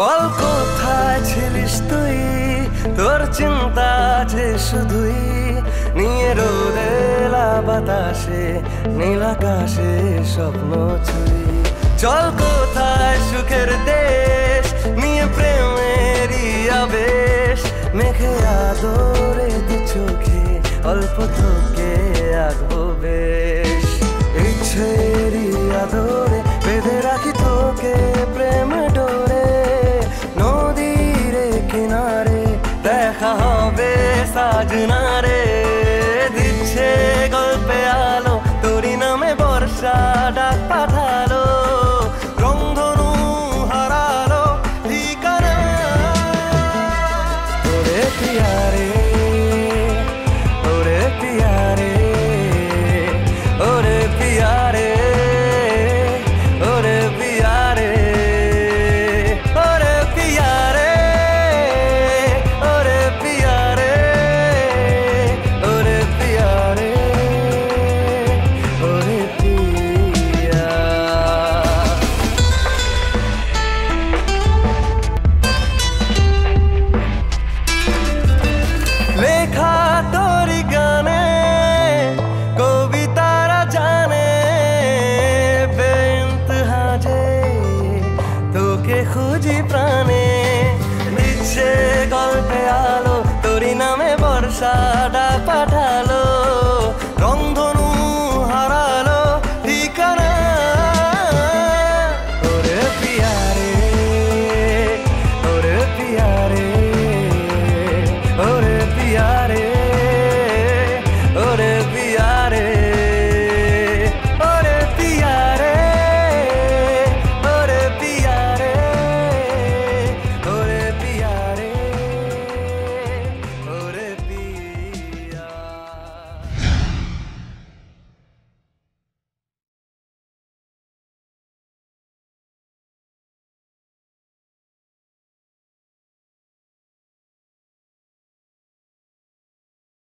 বল কোথায় ছিলিস তুই, তোর চিন্তা যে শুধুই নিয়ে রোদেলা বাতাসে নীল আকাশে স্বপ্ন ছুঁই। চল কোথায় সুখের দেশ নিয়ে প্রেমেরই আবেশ, মেখে আদরে দু চোখে অল্প তোকে আঁকবো বেশ। ইচ্ছেরই আদরে বেঁধে রাখি তোকে প্রেম ডোরে, নদীর কিনারে দেখা হবে সাজনারে। দিচ্ছে গল্পে আলো তোরি নামে বর্ষা ডাক পাঠালো, রংধনু হারালো ঠিকানা। ওরে পিয়ারে खुजी